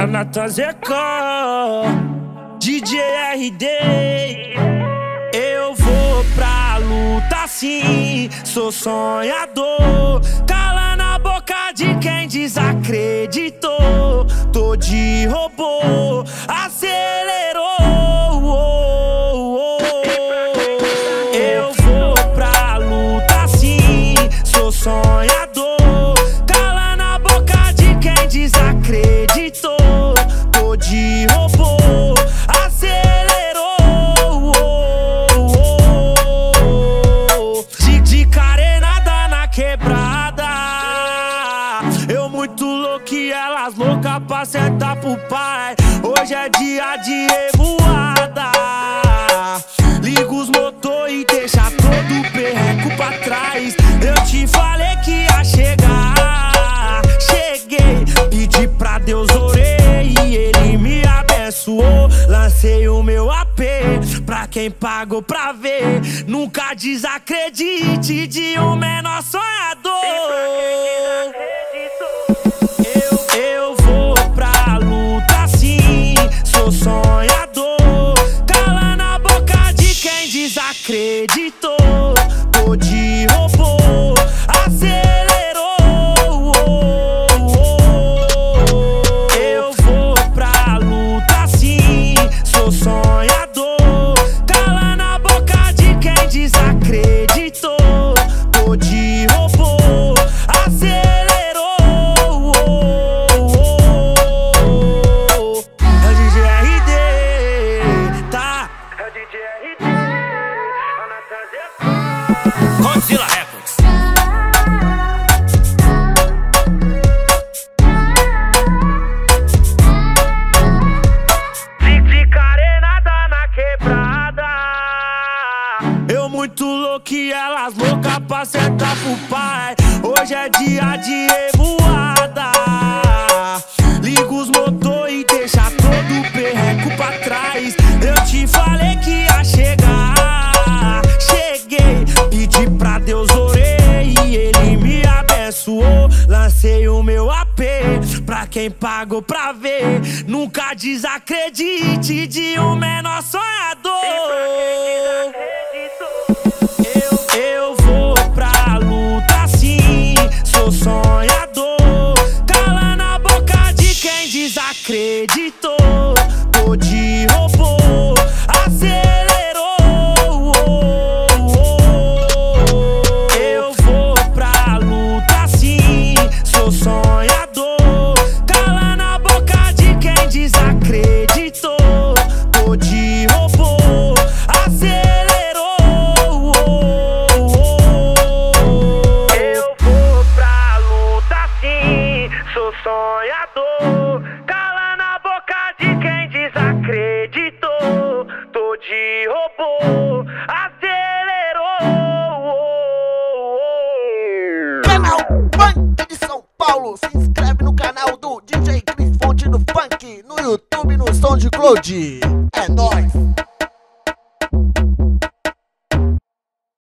É Nathan ZK, DJ RD. Eu vou pra luta sim, sou sonhador. Cala na boca de quem desacreditou. Tô de robô, acelerou. Eu vou pra luta sim, sou sonhador. Desacreditou, tô de robô, acelerou. De carenada na quebrada. Eu muito louco e elas louca pra sentar pro pai. Hoje é dia de revoada. Liga os motor e deixa todo o perreco pra trás. Eu te falei que ia chegar. Pedi pra Deus, orei e Ele me abençoou. Lancei o meu AP pra quem pagou pra ver. Nunca desacredite de um menor sonhador. Eu vou pra luta sim, sou sonhador. Cala na boca de quem desacreditou. Tô de robô, acelerou. Sonhador, cala na boca de quem desacreditou. Tô de robô, acelerou. É o DJ RD, tá? É o DJ RD, a Nathan ZK. Godzilla Records. Muito louco e elas louca pra sentar pro pai. Hoje é dia de revoada. Liga os motor e deixa todo o perreco pra trás. Eu te falei que ia chegar. Cheguei, pedi pra Deus, orei e Ele me abençoou. Lancei o meu AP pra quem pagou pra ver. Nunca desacredite de um menor sonhador. Eu vou pra luta sim, sou sonhador. Cala na boca de quem desacreditou. Tô de robô, acelerou. Eu vou pra luta sim, sou sonhador. Cala na boca de quem desacreditou. Tô de robô, acelerou. Sonhador, cala na boca de quem desacreditou. Tô de robô, acelerou. Canal Funk de São Paulo, se inscreve no canal do DJ Chris, fonte do funk, no YouTube, no SoundCloud. É nóis.